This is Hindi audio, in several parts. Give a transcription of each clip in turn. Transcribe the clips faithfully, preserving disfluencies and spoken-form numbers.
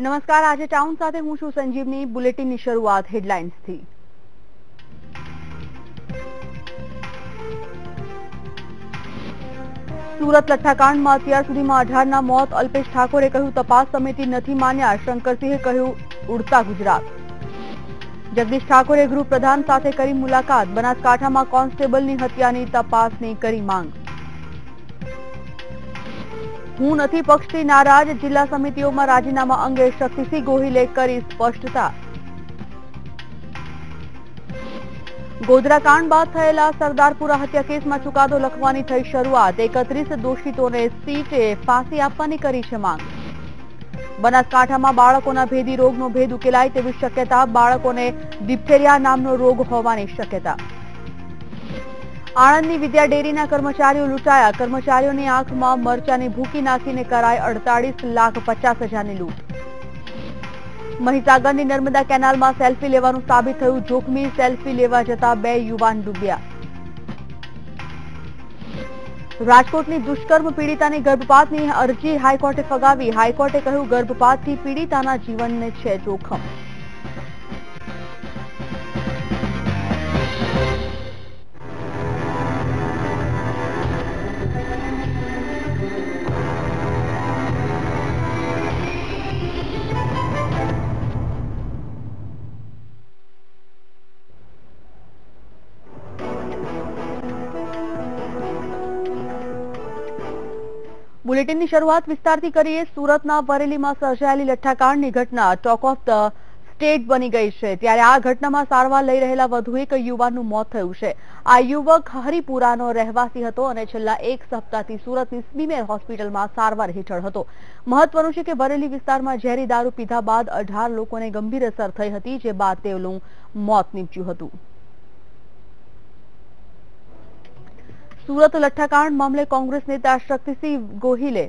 नमस्कार, आज टाउन साथे हूँ छू संजीवनी। बुलेटिन की शुरुआत हेडलाइन्स थी। सूरत लठ्ठाकांड में अत्यार सुधी में अठार ना मौत। अल्पेश ठाकोरे कहूं तपास समिति नहीं मान्या, शंकरसिंह कहूं उड़ता गुजरात। जगदीश ठाकुरे गृह प्रधान साथे करी मुलाकात। बनासकांठा में कॉन्स्टेबल की हत्या की तपास ने करी मांग। हूँ नहीं पक्ष से नाराज, जिला समितिओं में राजीनामा अंगे शक्तिसिंह गोहिले करी स्पष्टता। गोधराकांड बाद थयेला सरदारपुरा हत्या केस में चुकादो लखवानी थई शरूआत। एकत्रीस दोषितों ने सीटे फांसी आपवानी करी छे मांग। बनासकांठा में बाळकोना भेदी रोगनो भेद उकेलाय तेवी शक्यता, बाळकोने डिप्थेरिया नामनो रोग होवानी शक्यता। आणंद विद्या डेरी कर्मचारीओ लूंटाया, कर्मचारीओनी आंख में मरचानी भूकी नाखीने कराई अड़तालीस लाख पचास हजार की लूंट। महिसागर नर्मदा कैनाल में सेल्फी लेवानुं साबित थयुं, जोखमी सेल्फी लेवा जता बे युवान डूब्या। राजकोटनी दुष्कर्म पीड़िताने गर्भपातनी अरजी हाईकोर्टे फगावी, हाईकोर्टे कहूं गर्भपातथी पीड़िताना जीवनने छे जोखम। बुलेटिन की शुरुआत विस्तार थी करीए। सूरतना वरेली में सर्जायेली लठ्ठाकांड की घटना टॉक ऑफ द स्टेट बनी गई है। त्यारे आ घटना में सारवार लई रहेला वधु एक युवानुं मौत थयुं छे। आ युवक हरिपुरानो रहेवासी हतो अने छेल्ला एक सप्ताहथी सूरतनी स्मीमेर होस्पिटल में सारवार हेठळ हतो। महत्वनुं छे के वरेली विस्तार में झेरी दारू पीधा बाद अठार लोकोने गंभीर असर थई हती, जे बाद तेओनुं मौत निपज्युं हतुं। सूरत लठ्ठाकांड मामले कांग्रेस नेता शक्तिसिंह गोहिले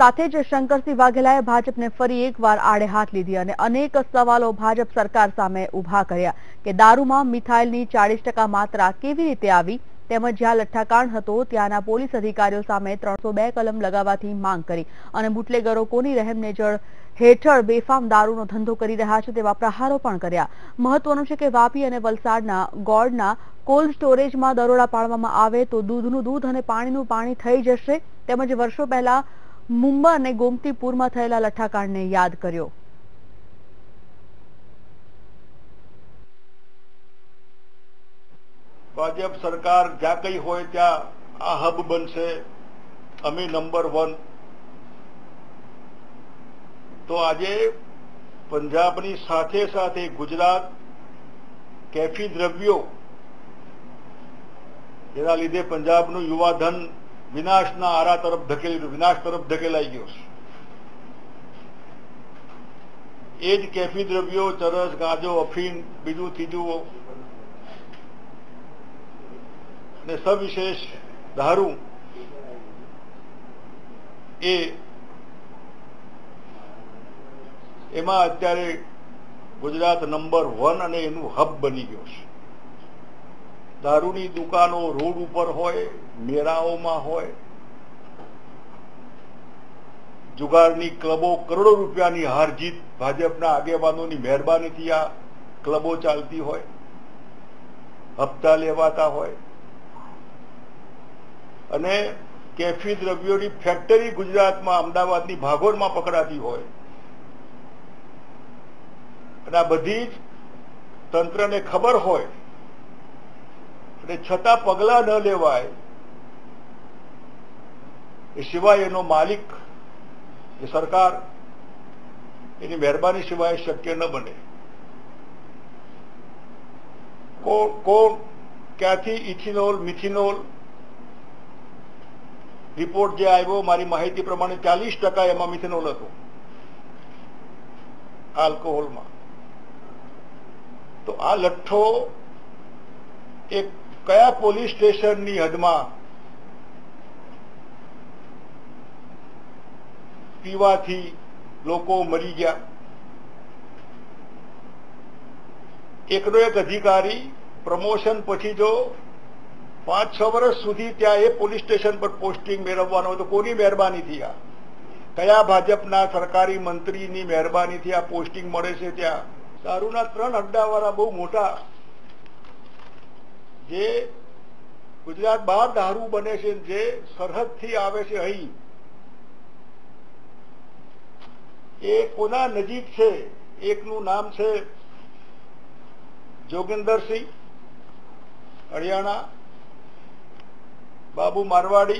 साथे ज शंकरसिंह वाघेलाए भाजपने फरी एकवार आड़े हाथ लीधी अने अनेक सवालों भाजप सरकार सामे उभा कर्या के दारू में मिथाइलनी चालीस टका मात्रा केवी रीते आवी, તેમજ જ્યાં લઠ્ઠાકાંડ હતો ત્યાંના પોલીસ અધિકારીઓ સામે ત્રણસો બે કલમ લગાવવાની માંગ કરી અને બુટલેગરો કોની રહેમ નેજળ હેઠળ બેફામ દારૂનો ધંધો કરી રહ્યા છે તેવા પ્રહારો પણ કર્યા। મહત્વનું છે કે વાપી અને વલસાડના ગોળના કોલ્ડ સ્ટોરેજમાં દરોડા પાડવામાં આવે તો દૂધનું દૂધ અને પાણીનું પાણી થઈ જશે। તેમજ વર્ષો પહેલા મુંબઈ અને ગોમતીપુરમાં થયેલા લઠ્ઠાકાંડને યાદ કર્યો। भाजप सरकार ज्या कई होय त्या आ हब बनशे। अमी नंबर वन। तो आजे पंजाबनी साथे साथे गुजरात कैफी द्रव्यो जेना लीधे पंजाबनु युवाधन विनाशना आरा तरफ धकेल विनाश तरफ धकेलाई गयो। एज कैफी द्रव्यो चरस गांजो अफीम बीजू तीजू ने सविशेष दारू ए एमा अत्यारे गुजरात नंबर वन अने एनु हब बनी गयो छे। दारूनी दुकानों रोड उपर होय, मेराओमां होय, जुगारनी क्लबो करोड़ों रूपियानी हारजीत भाजपना आगेवानोनी मेहरबानीथी आ क्लबो चालती होय, हप्ता लेवाता होय अने कैफी द्रव्यों की फैक्टरी गुजरात में अमदावाद की भागोड़ में पकड़ाती हो। बधी तंत्र ने खबर हो छता पगला न लेवाय सिवाय एनो मालिक सरकार एनी मेहरबानी सिवाय शक्य न बने। को, को क्या थी इथिनोल मिथिनोल रिपोर्ट जे आव्यो मारी माहिती प्रमाणे चालीस टका एमां मिथेनोल हतो आल्कोहोल में। तो आ लठ्ठो एक कया पोलीस स्टेशन नी हद में पीवाथी लोको मरी गया। एकनो एक अधिकारी प्रमोशन पछी जो पांच छ वर्ष सुधी त्या पोलीस स्टेशन पर पोस्टिंग मेळवવાનો तो कोनी मेहरबानी थी आ क्या भाजपना सरकारी मंत्री नी मेहरबानी थी आ पोस्टिंग मळे छे। त्या दारूना त्रण अड्डावाळा बहुत मोटा जे गुजरात बाहर दारू बने छे जे सरहद थी आवे छे अहीं ए कोना नजीक छे। एकनु नाम छे जोगिंदर सिंह हरियाणा, बाबू मारवाड़ी,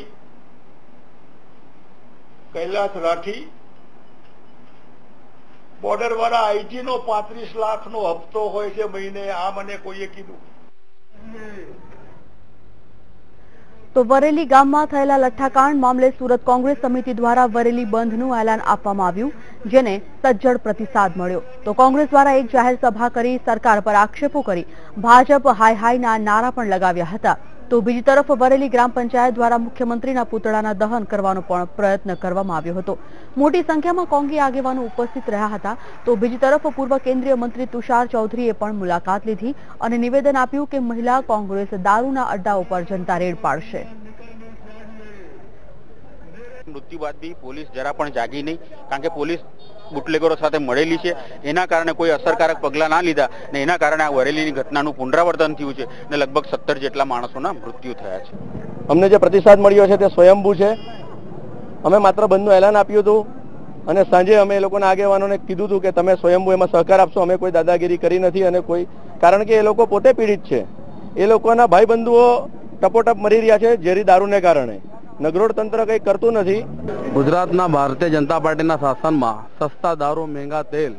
कैलाश राठी। बॉर्डर वाला आईजी नो पैंतीस लाख नो हफ्तो होय छे महीने आ मने कोईए कीधुं। तो वरेली गाम में थयेला लठ्ठाकांड मामले सूरत कांग्रेस समिति द्वारा वरेली बंधनु ऐलान आपवामां आव्युं, जेने सज्जड प्रतिसाद मळ्यो। तो कांग्रेस द्वारा एक जाहिर सभा करी सरकार पर आक्षेपों करी भाजप हाय हाय ना नारा पण लगाव्या हता। तो बीजी तरफ वरेली ग्राम पंचायत द्वारा मुख्यमंत्री पुतळाना दहन करवानो प्रयत्न करवामां आव्यो हतो। मोटी संख्या में कोंगी आगेवानो उपस्थित रह्या हता। तो बीजी तरफ पूर्व केंद्रीय मंत्री तुषार चौधरीए पण मुलाकात लीधी और निवेदन आप्युं के महिला कांग्रेस दारूना अड्डाओ पर जनता रेड पाडशे। मृत्यु बाद भी पोलीस जरा पण जागी नहीं, कारण के पोलीस बुटलेगोरो साथे मळेली छे। एना कारणे कोई असरकारक पगला ना लीधा ने एना कारणे आ वरेलीनी घटनानुं पुनरावर्तन थयुं छे ने लगभग सत्तर जेटला माणसोना मृत्यु थया छे। अमने जे प्रतिसाद मळ्यो छे ते स्वयंभू छे। अमे मात्र बंधनुं ऐलान आप्युं हतुं अने सांजे अमे लोकोना आगेवानोने कीधुं हतुं के तमे स्वयंभू एमां सहकार आपशो। अमे कोई दादागिरी करी नथी अने कोई, कारण के ए लोको पोते पीड़ित छे। ए लोकोना भाईबंधुओ टपोटप मरी रह्या छे जेरी दारूने कारणे। नगरोड तंत्र कई करतु नथी। गुजरात ना भारतीय जनता पार्टी ना शासन में सस्ता दारू महंगा तेल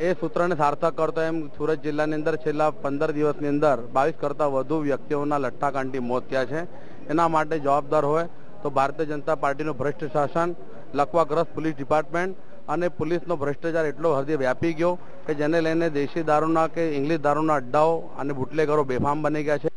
ए सूत्र ने सार्थक करता एम सूरत जिला ने अंदर छेल्ला पंदर दिवस अंदर बावीस करता वधु व्यक्तिओं ना लठ्ठाकांडी मौत थया छे। एना माटे जवाबदार होय तो भारतीय जनता पार्टी नो भ्रष्ट शासन, लकवाग्रस्त पुलिस डिपार्टमेंट अने पुलिस नो भ्रष्टाचार एटलो हृदय व्यापी गयो के जेने लईने देशी दारूना के इंग्लिश दारूना अड्डाओ अने बुटलेगरो बेफाम बनी गया छे।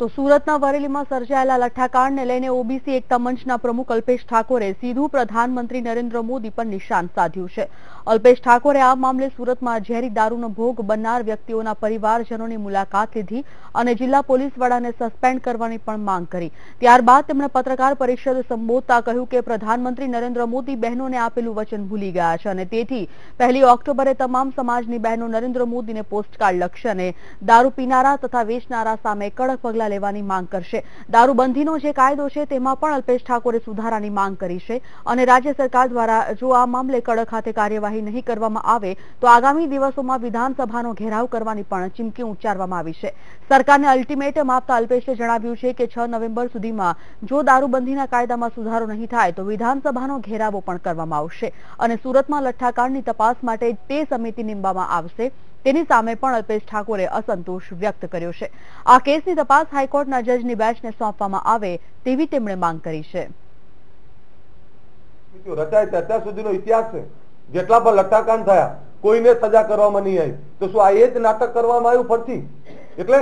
तो सूरतना वरेली में सर्जायेला लठ्ठाकांड ने लईने ओबीसी एकता मंचना प्रमुख अल्पेश ठाकोरे सीधू प्रधानमंत्री नरेंद्र मोदी पर निशान साध्युं छे। अल्पेश ठाकोरे आ मामले सूरत में झेरी दारूनो भोग बननार व्यक्तिओना परिवारजनोनी मुलाकात लीधी अने जिला पोलीस वडाने सस्पेंड करवानी पण मांग करी। त्यारबाद तेमणे पत्रकार परिषद संबोधता कह्युं के प्रधानमंत्री नरेंद्र मोदी बहनों ने आपेलुं वचन भूली गया छे अने तेथी पहली ऑक्टोबरे तमाम समाजनी बहनों नरेंद्र मोदीने पोस्टकार्ड लखशे अने दारू पीनारा तथा वेचनारा सामे कड़क पगला लेवानी मांग करशे। दारूबंधीनो जे कायदो छे तेमां पण अल्पेश ठाकोरे सुधारानी मांग करी छे अने राज्य सरकार द्वारा जो आ मामले कड़क हाथे कार्यवाही नहीं करवामां आवे तो आगामी दिवसोमां विधानसभानो घेराव करवानी पण चीमकी उच्चारवामां आवी छे। सरकारने अल्टिमेटम आपता अल्पेशे जणाव्युं छे के छ नोव्हेम्बर सुधीमां जो दारूबंधीना कायदामां सुधारो नहीं थाय तो विधानसभानो घेरावो पण करवामां आवशे अने सूरतमां लठ्ठाकांडनी तपास माटे ते समिति नेमवामां आवशे। तेनी सामे पण अल्पेश ठाकोरे असंतोष व्यक्त कर्यो छे। आ केसनी तपास हाईकोर्टना जजनी बेंचने सोंपवामां आवे तेवी तेमणे मांग करी छे। जो रचाय त्यात्यार सुधीनो इतिहास छे जेटला पर लठ्ठाकांड थया कोईने सजा करवामां नहीं आई तो शुं आ ए ज नाटक करवामां आव्युं फरीथी? एटले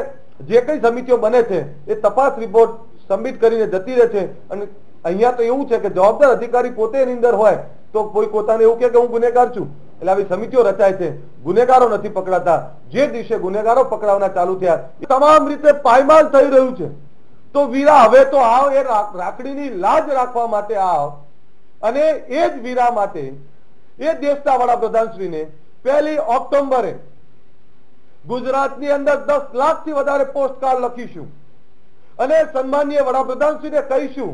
जे कई समितिओ बने छे ए तपास रिपोर्ट सबमिट करीने जती रहे छे अने अहींया तो एवुं छे के जवाबदार अधिकारी पोते एनी अंदर होय तो कोई पोताने एवुं कहे के हुं गुनेगार छुं। समितिओ रचाय छे, गुनेगारो नथी पकड़ाता। जे दिवसे गुनेगारो पकड़ावना चालू थया तमाम रीते पायमाल थई रह्युं छे। तो वीरा हवे तो आओ ए राखडीनी लाज राखवा माटे आओ अने ए ज वीरा माटे ए देशना वडाप्रधानश्रीने पहली ऑक्टोबरे गुजरातनी अंदर दस लाख थी वधारे पोस्टकार्ड लखीशुं अने सन्माननीय वडाप्रधानश्रीने कहीशुं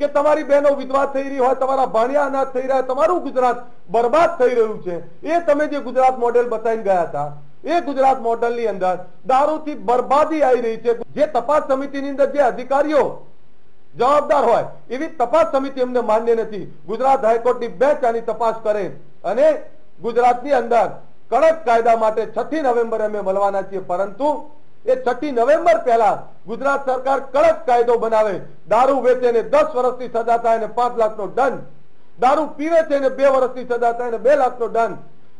के तमारी बहनों विधवा थई रही होय, तमारा भाणिया अनाथ थई रह्या होय, तमारुं गुजरात बर्बाद थई रह्युं छे। ए तमे जे गुजरात मॉडल बताईने गया था ए गुजरात मॉडलनी अंदर दारूथी बर्बादी आई रही छे। जे तपास समितिनी अंदर जे अधिकारीओ जवाबदार होय एवी तपास समिति एमने मान्य नथी। गुजरात हाईकोर्टनी बेंच आनी तपास करे अने गुजरातनी अंदर कड़क कायदा माटे छठी नोव्हेम्बरे अमे मळवाना छीए, परंतु छठी नवम्बर पहला गुजरात सरकार कड़क कायदो बनावे। दारू वेचे ने दस वर्ष की सजा थाय ने पांच लाख नो दंड, दारू पीवे छे ने बे वर्ष की सजा थाय ने बे लाख नो दंड।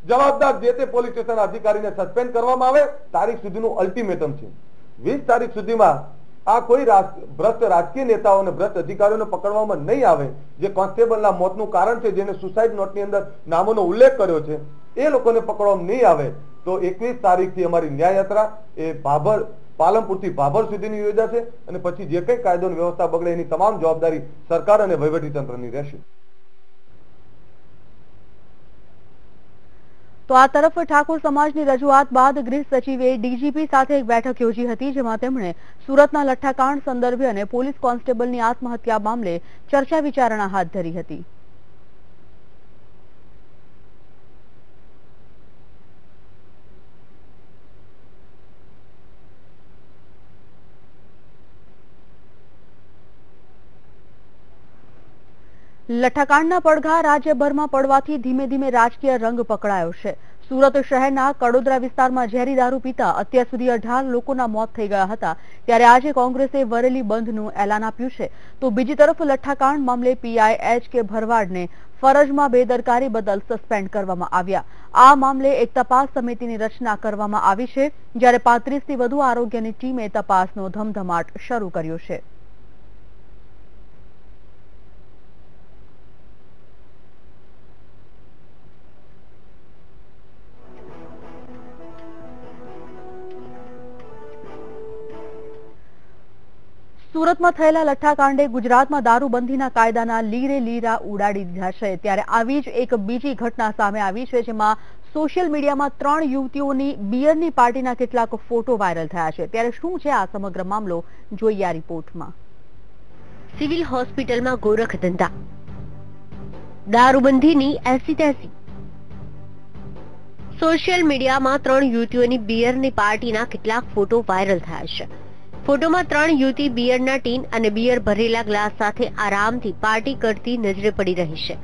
जवाबदार जे ते पोलीस स्टेशन अधिकारी ने सस्पेन्ड करवामां आवे। तारीख सुधीनुं अल्टिमेटम छे। वीस तारीख सुधीमां आ कोई भ्रष्ट राजकीय नेताओं ने भ्रष्ट अधिकारीओने पकड़वामां नहीं आवे। जे कॉन्स्टेबलना मोतनुं कारण छे जेने सुसाइड नोटनी अंदर नामोनो उल्लेख कर्यो छे ए लोकोने पकड़वामां नहीं आवे। तो एकवीस तारीख थी अमारी न्याय यात्रा ए भाभर પાલનપુરથી ભાભર સુધીની યોજાશે અને પછી જે કંઈ કાયદોની વ્યવસ્થા બગડે એની તમામ જવાબદારી સરકાર અને વહીવટીતંત્રની રહેશે। तो आ तरफ ठाकुर समाजनी रजूआत बाद गृह सचिवे डीजीपी साथे एक बैठक योजी हती, जेमां तेमणे सूरतना लठ्ठाकांड संदर्भे अने पोलीस कोन्स्टेबलनी आत्महत्या मामले चर्चा विचारणा हाथ धरी हती। लठ्ठाकांडना પડઘા રાજ્યભરમાં પડવાથી ધીમે ધીમે રાજકીય રંગ પકડાયો છે। સુરત શહેરના કડોદરા વિસ્તારમાં ઝેરી દારૂ પીતા અત્યાર સુધી અઢાર લોકોના મોત થઈ ગયા હતા, ત્યારે આજે કોંગ્રેસે વરેલી બંધનું એલાન આપ્યું છે। તો બીજી તરફ લઠ્ઠાકાંડ મામલે પીઆઈ એચ કે ભરવાડને ફરજમાં બેદરકારી બદલ સસ્પેન્ડ કરવામાં આવ્યા। આ મામલે એક તપાસ સમિતિની રચના કરવામાં આવી છે, જ્યારે પાંત્રીસ થી વધુ આરોગ્યની ટીમે તપાસનો ધમધમાટ શરૂ કર્યો છે। સુરતમાં થયેલા લઠ્ઠાકાંડે ગુજરાતમાં દારૂબંધીના કાયદાના લીરે લીરા ઉડાડી દીધા છે, ત્યારે આવી જ એક બીજી ઘટના સામે આવી છે, જેમાં સોશિયલ મીડિયામાં ત્રણ યુવતીઓની બિયરની પાર્ટીના કેટલાક ફોટો વાયરલ થયા છે। ત્યારે શું છે આ સમગ્ર મામલો, જોઈએ આ રિપોર્ટમાં। સિવિલ હોસ્પિટલમાં ગોરખધંધા, દારૂબંધીની એસી તેસી, સોશિયલ મીડિયામાં ત્રણ યુવતીઓની બિયરની પાર્ટીના કેટલાક ફોટો વાયરલ થયા છે। ફોટોમાં ત્રણ યુવતી બિયરના ટીન અને બિયર ભરેલા ગ્લાસ સાથે આરામથી પાર્ટી કરતી નજરે પડી રહી છે।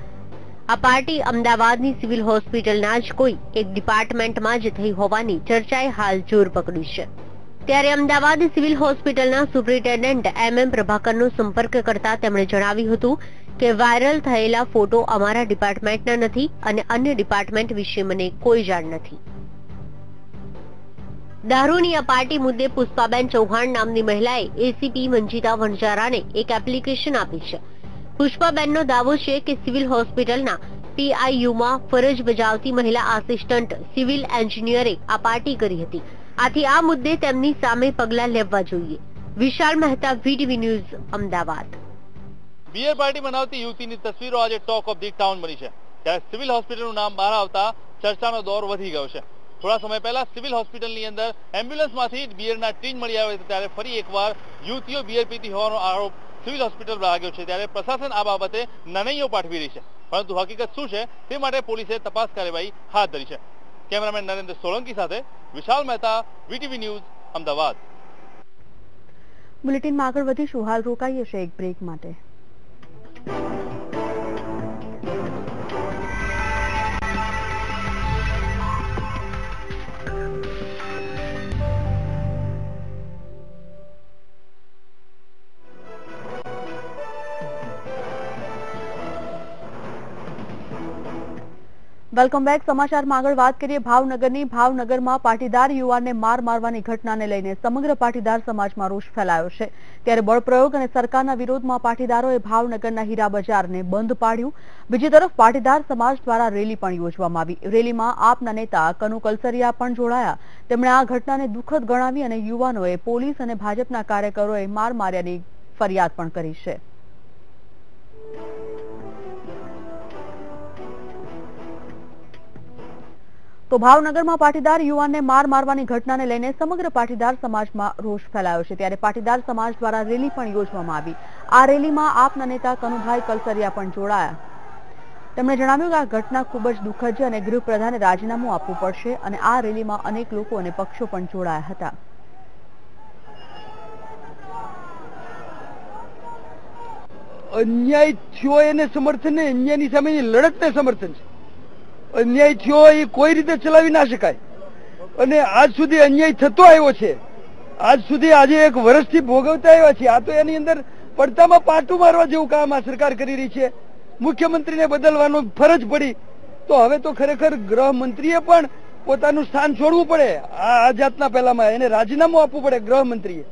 આ પાર્ટી અમદાવાદની સિવિલ હોસ્પિટલના જ કોઈ એક ડિપાર્ટમેન્ટમાં જ થઈ હોવાની ચર્ચાએ હાલ જોર પકડ્યું છે। ત્યારે અમદાવાદ સિવિલ હોસ્પિટલના સુપ્રિન્ટેન્ડન્ટ એમ એમ પ્રભાકરનો સંપર્ક કરતા તેમણે જણાવ્યું હતું કે વાયરલ થયેલા ફોટો અમારા ડિપાર્ટમેન્ટના નથી અને અન્ય ડિપાર્ટમેન્ટ વિશે મને કોઈ જાણ નથી। દારૂની આ પાર્ટી મુદ્દે પુષ્પાબેન ચૌહાણ નામની મહિલાએ એસીપી મંજીતા વણજારાને એક એપ્લિકેશન આપી છે। પુષ્પાબેનનો દાવો છે કે સિવિલ હોસ્પિટલના પીઆઈયુમાં ફરજ બજાવતી મહિલા આસિસ્ટન્ટ સિવિલ એન્જિનિયરે આ પાર્ટી કરી હતી, આથી આ મુદ્દે તેમની સામે પગલાં લેવા જોઈએ। Vishal Mehta, VTV news, Ahmedabad. Beer party મનાવતી યુવતીની તસવીરો આજે ટોક ઓફ ધી ટાઉન બની છે, ત્યારે સિવિલ હોસ્પિટલનું નામ બહાર આવતા ચર્ચાનો દોર વધી ગયો છે। થોડા સમય પહેલા સિવિલ હોસ્પિટલની અંદર એમ્બ્યુલન્સમાંથી બિયરના ટીન મળી આવ્યા હતા, ત્યારે ફરી એકવાર યુવતીઓ બિયર પીતી હોવાનો આરોપ સિવિલ હોસ્પિટલ પર લાગ્યો છે। ત્યારે પ્રશાસન આ બાબતે નનૈયો પાઠવી રહી છે, પરંતુ હકીકત શું છે તે માટે પોલીસે તપાસ કાર્યવાહી હાથ ધરી છે। કેમેરામેન નરેન્દ્ર સોલંકી સાથે વિશાલ મહેતા, વીટીવી ન્યૂઝ, અમદાવાદ। બુલેટિનમાં આગળ વધીશું, હાલ રોકાઈએ છે એક બ્રેક માટે। Welcome back. સમાચારમાં આગળ વાત કરીએ ભાવનગરની। ભાવનગરમાં પાટીદાર યુવાનને માર મારવાની ઘટનાને લઈને સમગ્ર પાટીદાર સમાજમાં રોષ ફેલાયો છે, ત્યારે બળપ્રયોગ અને સરકારના વિરોધમાં પાટીદારોએ ભાવનગરના હીરા બજારને બંધ પાડ્યું। બીજી તરફ પાટીદાર સમાજ દ્વારા રેલી પણ યોજવામાં આવી। રેલીમાં આપના નેતા કનુ કલસરિયા પણ જોડાયા। તેમણે આ ઘટનાને દુઃખદ ગણાવી અને યુવાનોએ પોલીસ અને ભાજપના કાર્યકરોએ માર માર્યાની ફરિયાદ પણ કરી છે। તો ભાવનગરમાં પાટીદાર યુવાનને માર મારવાની ઘટનાને લઈને સમગ્ર પાટીદાર સમાજમાં રોષ ફેલાયો છે, ત્યારે પાટીદાર સમાજ દ્વારા રેલી પણ યોજવામાં આવી। આ રેલીમાં આપના નેતા કનુભાઈ કલસરિયા પણ જોડાયા। તેમણે જણાવ્યું કે આ ઘટના ખૂબ જ દુઃખદ છે અને ગૃહપ્રધાને રાજીનામું આપવું પડશે, અને આ રેલીમાં અનેક લોકો અને પક્ષો પણ જોડાયા હતા। અન્યાય થયો એને સમર્થન ને અન્યાયની સામેની લડતને સમર્થન છે। અન્યાય થયો એ કોઈ રીતે ચલાવી ના શકાય, અને આજ સુધી અન્યાય થતો આવ્યો છે। આજ સુધી આજે એક વર્ષથી ભોગવતા આવ્યા છે। આ તો એની અંદર પડતામાં પાટું મારવા જેવું કામ આ સરકાર કરી રહી છે। મુખ્યમંત્રીને બદલવાનો ફરજ પડી, તો હવે તો ખરેખર ગૃહમંત્રીએ પણ પોતાનું સ્થાન છોડવું પડે। આ જાતના પહેલામાં એને રાજીનામું આપવું પડે ગૃહમંત્રીએ।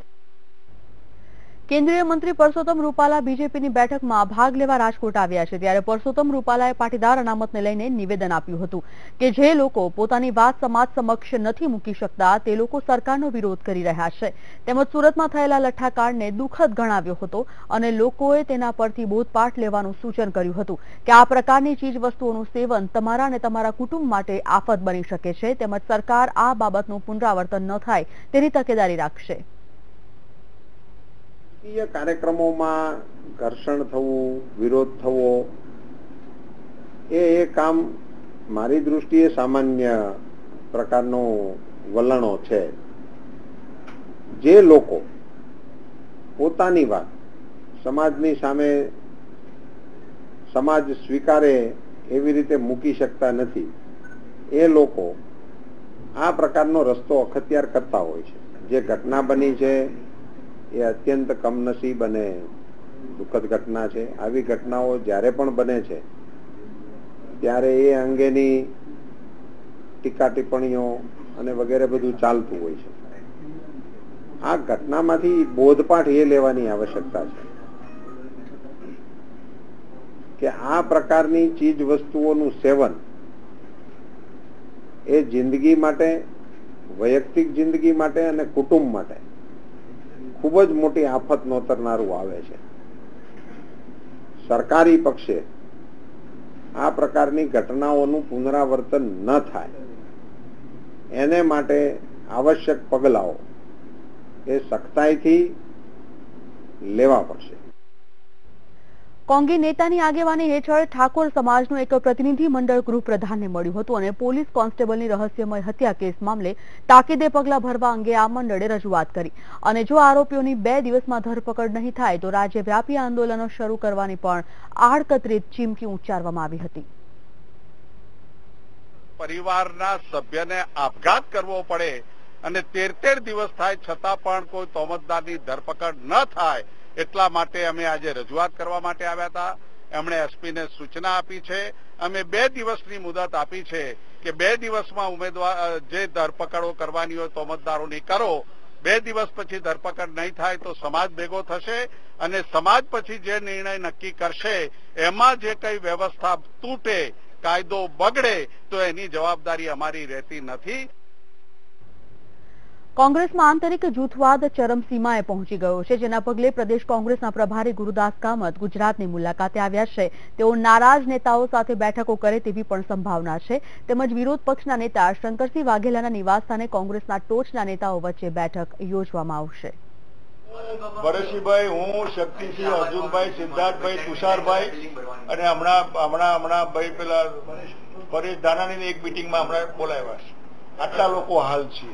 કેન્દ્રીય મંત્રી પરસોત્તમ રૂપાલા બીજેપીની બેઠકમાં ભાગ લેવા રાજકોટ આવ્યા છે ત્યારે પરસોત્તમ રૂપાલાએ પાટીદાર અનામતને લઈને નિવેદન આપ્યું હતું કે જે લોકો પોતાની વાત સમાજ સમક્ષ નથી મૂકી શકતા તે લોકો સરકારનો વિરોધ કરી રહ્યા છે તેમજ સુરતમાં થયેલા લઠ્ઠાકાંડને દુઃખદ ગણાવ્યો હતો અને લોકોએ તેના પરથી બોધપાઠ લેવાનું સૂચન કર્યું હતું કે આ પ્રકારની ચીજવસ્તુઓનું સેવન તમારા અને તમારા કુટુંબ માટે આફત બની શકે છે તેમજ સરકાર આ બાબતનું પુનરાવર્તન ન થાય તેની તકેદારી રાખશે। कार्यक्रमों में घर्षण थवुं, विरोध थवो ए, ए काम मारी दृष्टिए सामान्य प्रकारनो वलणो छे। जे लोको पोतानी वात समाजनी सामे समाज स्वीकारे एवी रीते मूकी शकता नथी ए लोको आ प्रकारनो रस्तो अखत्यार करता होय छे। जे घटना बनी छे ये अत्यंत कमनसीब अने दुखद घटना है। आवी घटनाओं ज्यारे पण बने छे त्यारे ए अंगेनी टीका टिप्पणीओ अने वगैरे बधुं चालतुं होय छे। आ घटनामांथी बोधपाठ ए लेवानी आवश्यकता छे के आ प्रकारनी चीज वस्तुओनुं सेवन ए जिंदगी माटे वैयक्तिक जिंदगी माटे अने कुटुंब माटे खूबज मोटी आफत नोतरनारू आवे छे। सरकारी पक्षे आ प्रकारनी घटनाओनु पुनरावर्तन न थाय एने माटे आवश्यक पगलाओ ए सख्ताईथी लेवा पड़शे। કોંગી નેતાની આગેવાની હેઠળ ઠાકોર સમાજનું એક પ્રતિનિધિ મંડળ ગૃહપ્રધાનને મળ્યું હતું અને પોલીસ કોન્સ્ટેબલની રહસ્યમય હત્યા કેસ મામલે તાકીદે પગલાં ભરવા અંગે આ મંડળે રજૂઆત કરી અને જો આરોપીઓની બે દિવસમાં ધરપકડ નહીં થાય તો રાજ્યવ્યાપી આંદોલનો શરૂ કરવાની પણ આડકતરી ચીમકી ઉચ્ચારવામાં આવી હતી। પરિવારના સભ્યને આપઘાત કરવો પડે અને તેર તેર દિવસ થાય છતાં પણ કોઈ તોમતદારની ધરપકડ ન થાય એટલા માટે અમે આજે રજૂઆત કરવા માટે આવ્યા હતા। એમણે એસપી ને સૂચના આપી છે, અમે બે દિવસની મુદત આપી છે કે બે દિવસમાં ઉમેદવાર જે ધરપકડો કરવાની હોય તોમતદારોની કરો, બે દિવસ પછી ધરપકડ નહીં થાય તો સમાજ ભેગો થશે અને સમાજ પછી જે નિર્ણય નક્કી કરશે એમાં જે કઈ વ્યવસ્થા તૂટે, કાયદો બગડે તો એની જવાબદારી અમારી રહેતી નથી। कांग्रेस में आंतरिक जूथवाद चरमसीमाए पहुंची गयो छे जेना पगले प्रदेश कांग्रेसना प्रभारी गुरुदास कामत गुजरातनी मुलाकाते आव्या छे। तेओ नाराज नेताओं साथे बैठको करे तेवी पण संभावना छे तेमज विरोध पक्षना नेता शंकरसिंह वाघेलाना निवास स्थाने कांग्रेसना टोचना नेताओं वच्चे बैठक योजवामां आवशे। વરેશીભાઈ, હું શક્તિસિંહ, અર્જુનભાઈ, સિદ્ધાર્થભાઈ, તુષારભાઈ અને હમણાં હમણાં હમણાં ભાઈ પેલા પરેશ ધાનાની એક મીટિંગમાં હમણાં બોલાવ્યા છે। आटला लोको हाल छे।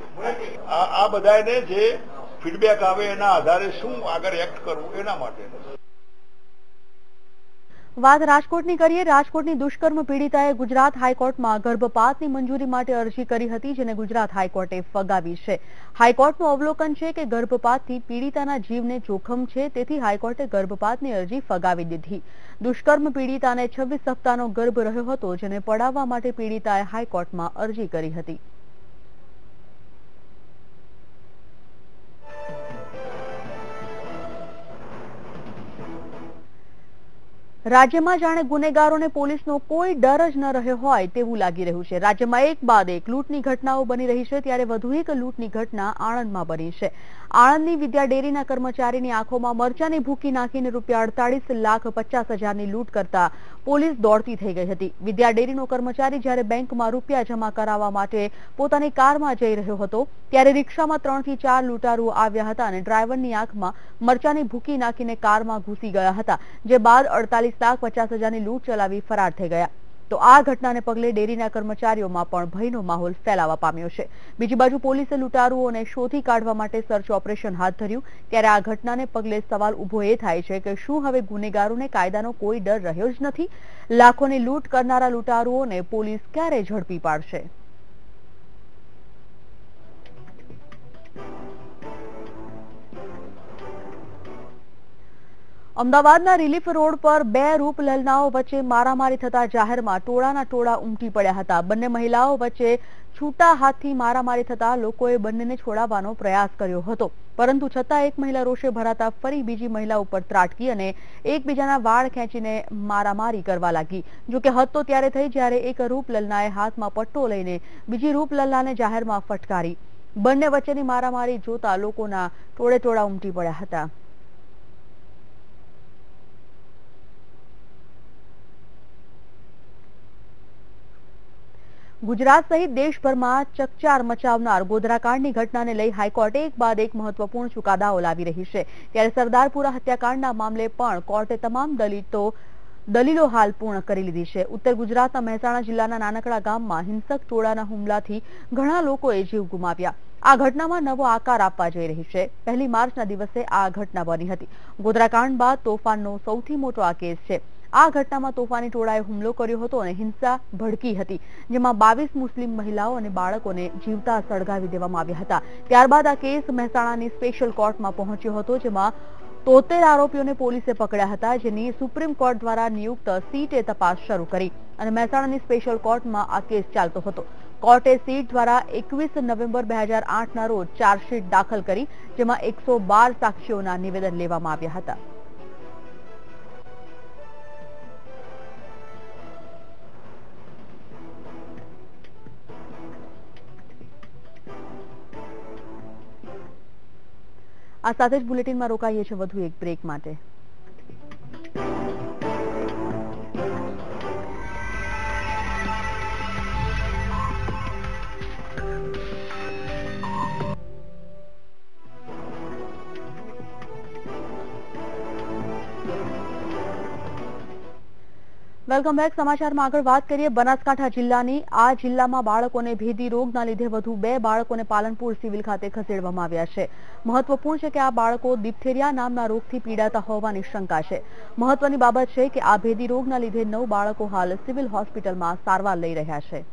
आ बधाने जे फीडबेक आवे एना आधारे शुं आगळ एक्ट करवुं एना माटे। વાત રાજકોટની કરીએ। રાજકોટની દુષ્કર્મ પીડિતાએ ગુજરાત હાઈકોર્ટમાં ગર્ભપાતની મંજૂરી માટે અરજી કરી હતી જેને ગુજરાત હાઈકોર્ટે ફગાવી છે। હાઈકોર્ટનું અવલોકન છે કે ગર્ભપાતથી પીડિતાના જીવને જોખમ છે તેથી હાઈકોર્ટે ગર્ભપાતની અરજી ફગાવી દીધી। દુષ્કર્મ પીડિતાને છવ્વીસ સપ્તાહનો ગર્ભ રહ્યો હતો જેને પડાવવા માટે પીડિતાએ હાઈકોર્ટમાં અરજી કરી હતી। राज्य में जाने गुनेगारों ने पुलिस नो कोई डर ज न रह्यो होय तेवुं लागी रह्युं छे। राज्य में एक बाद एक लूंटनी घटनाओं बनी रही है त्यारे वधु एक लूंटनी घटना आणंद में बनी है। आणंद विद्या डेरी कर्मचारी की आंखों में मरचा ने भूकी नाखीने रूपिया अड़तालीस लाख पचास हजार की लूंट करता पुलिस दौड़ती थई गई हती। विद्या डेरी नो कर्मचारी ज्यारे बैंक में रूपिया जमा करावा माटे पोतानी कार में जई रह्यो हतो त्यारे रिक्शा में त्रण थी चार लूंटारुओ आव्या हता अने ड्राइवरनी आंख में मरचा ने भूकी नाखीने कार में घुसी गया हता जे बाद अड़तालीस लाख पचास हजार की लूंट चलावी फरार थई गया। तो आ घटनाने पगले डेरीना कर्मचारीओमां पण भयनो माहोल फैलावा पाम्यो छे। बीजी बाजु पोलीसे लूंटारुओने शोधी काढवा माटे सर्च ऑपरेशन हाथ धर्युं त्यारे आ घटनाने पगले सवाल ऊभो ए थाय छे के शुं हवे गुनेगारोने कायदानो कोई डर रह्यो ज नथी? लाखोनी लूंट करनारा लूंटारुओने पोलीस क्यारे झडपी पाडशे? અમદાવાદના રિલીફ રોડ પર બે રૂપ લલનાઓ વચ્ચે મારામારી થતા જાહેરમાં ટોળાના ટોળા ઉમટી પડ્યા હતા। બંને મહિલાઓ વચ્ચે છૂટા હાથથી મારામારી થતા લોકોએ બંનેને છોડાવવાનો પ્રયાસ કર્યો હતો, પરંતુ છતાં એક મહિલા રોષે ભરાતા ફરી બીજી મહિલા ઉપર ત્રાટકી અને એકબીજાના વાળ ખેંચીને મારામારી કરવા લાગી। જોકે હદ તો ત્યારે થઈ જ્યારે એક રૂપ લલનાએ હાથમાં પટ્ટો લઈને બીજી રૂપ લલનાને જાહેરમાં ફટકારી। બંને વચ્ચેની મારામારી જોતા લોકોના ટોળે ટોળા ઉમટી પડ્યા હતા। गुजरात सहित देशभर में चकचार मचावनार गोधराकांडनी घटनाने लई हाईकोर्टे एक बाद एक महत्वपूर्ण चुकादाओ लावी रही है। त्यारे सरदारपुरा हत्याकांडना मामले पण कोर्टे तमाम दलीलो दलीलो हाल पूर्ण करी लीधी है। उत्तर गुजरातना महसाणा जिल्लाना नानकड़ा गाममां हिंसक टोळाना हुमलाथी घणा लोकोए जीव गुमाव्या। आ घटनामां नवो आकार आपवा जई रही है। पहली मार्चना दिवसे आ घटना बनी हती। गोधराकांड बाद तोफाननो सौथी मोटो आ केस है। आ घटना में तोफानी टोळाए हुमलो कर्यो हतो अने हिंसा भड़की हती, जेमां बावीस मुस्लिम महिलाओं अने बाळकोने जीवता सळगावी देवामां आव्या हता। त्यारबाद आ केस महसाणानी स्पेशल कोर्ट में पहोंच्यो हतो, जेमां तोतेर आरोपीओने पोलीसे पकड्या हता, जेनी सुप्रीम कोर्ट द्वारा नियुक्त सीटे तपास शरू करी अने महसाणानी स्पेशल कोर्ट में आ केस चालतो हतो। कोर्टे सीट द्वारा एकवीस नवेम्बर बे हजार आठ ना रोज चार्जशीट दाखल करी, जेमां एक सौ बार साक्षीओना निवेदन लेवामां आव्या हता। आ साथे ज बुलेटिन में रोकाईए छे वधु एक ब्रेक माटे। Welcome back. समाचार में आगे बात करिए बनासकांठा जिल्लानी। आ जिल्लामां बाळकोने भेदी रोगना लीधे वधु बे बाळकोने पालनपुर सिविल खाते खसेडवामां आव्या छे। महत्वपूर्ण है कि आ बाळको डिप्थेरिया नामना रोगथी पीड़ाता होवानी शंका है। महत्वनी बाबत है कि आ भेदी रोगना लीधे नौ बाळको हाल सिविल होस्पिटल में सारवार लई रह्या छे।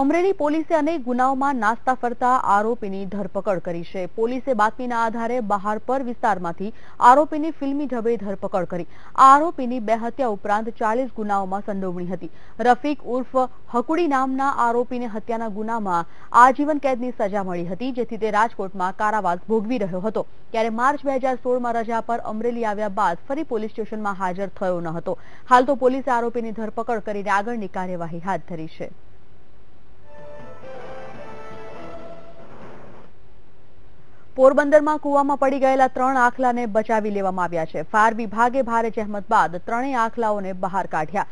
अमरेली पोलीसे अनेक गुनाओमां नास्ता फरता आरोपीनी धरपकड़ करी छे। पोलीसे बातमीना आधारे बहारपर विस्तारमांथी आरोपीनी फिल्मी ढबे धरपकड़ करी। आरोपीनी बे हत्या उपरांत चालीस गुनाओमां संडोवणी हती। रफीक उर्फ हकुड़ी नामना आरोपीने हत्याना गुनामां आजीवन कैदनी सजा मळी हती, जेथी ते राजकोटमां कारावास भोगवी रह्यो हतो। त्यारे मार्च बे हजार सोळमां रजा पर अमरेली आव्या बाद फरी पोलीस स्टेशनमां हाजर थयो न हतो। हाल तो पोलीसे आरोपीनी धरपकड़ करीने आगळनी कार्यवाही हाथ धरी छे। कोरबंदर में कुआ में पड़ी गयेला त्रण आखला ने बचावी लेवामां आव्या छे। फायर विभागे भारे जहमत बाद त्रणेय आखलाओने बहार काढ्या।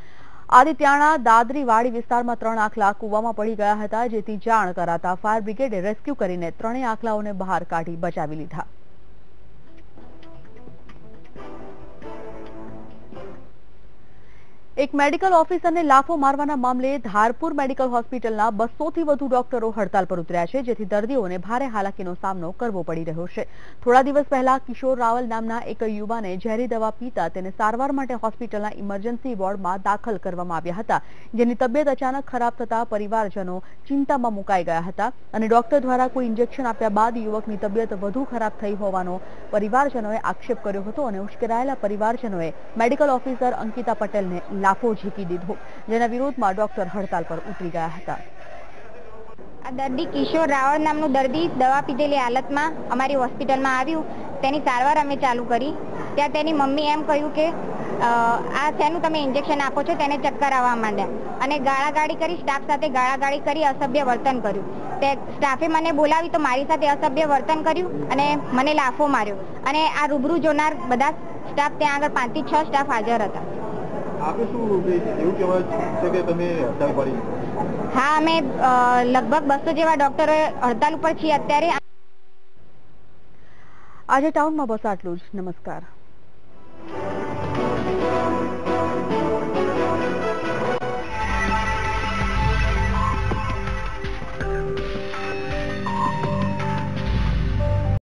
आदित्याणा दादरीवाड़ी विस्तार में त्रण आखला कुआ में पड़ी गया हता, जेथी जाण कराता फायर ब्रिगेडे रेस्क्यू करीने त्रणेय आखलाओने बहार काढी बचावी लीधा। एक मेडिकल ऑफिसर ने लाफो मारवाना मामले धारपुर मेडिकल होस्पिटल ना बसो थी वधु डॉक्टरों हड़ताल पर उतर्या छे, जेथी दर्दियों ने भारे हालाकीनो सामनो करवो पड़ी रह्यो छे। थोड़ा दिवस पहला किशोर रावल नामना एक युवाने झेरी दवा पीता तेने सारवार माटे होस्पिटलना इमरजन्सी वोर्ड में दाखल करवामां आव्या हता, जेनी तबियत अचानक खराब थता परिवारजनो चिंतामां मुकाई गया हता अने डॉक्टर द्वारा कोई इंजेक्शन आप्या बाद युवकनी तबियत वधु खराब थई होवानो परिवारजनोए आक्षेप कर्यो हतो अने उश्केरायेला परिवारजनोए मेडिकल ऑफिसर अंकिता पटेलने लाफो झीकी दीधो, जेना विरोधमां डॉक्टर हड़ताल पर उतरी गया हता। आ दर्दी किशोर रावल नामनो दर्दी दवा पीधेली हालतमां अमारी होस्पिटलमां आव्यो। तेनी सारवार अमे चालू करी। त्यां तेनी मम्मीए एम कह्युं के आ शेनु तमे इंजेक्शन आपो छो, तेने चक्कर आववा मांड्या अने गाळागाळी કરી સ્ટાફ સાથે ગાળાગાળી કરી અસભ્ય વર્તન કર્યું। તે સ્ટાફે મને બોલાવી તો મારી સાથે અસભ્ય વર્તન કર્યું અને મને લાફો માર્યો અને આ રૂબરૂ જોનાર બધા સ્ટાફ ત્યાં આગળ પાંચ થી છ સ્ટાફ હાજર હતા। हाँ, अमे लगभग बसो जेवा डॉक्टरो हड़ताल पर छे अत्यारे। आज टाउन में बस आटलू ज। नमस्कार।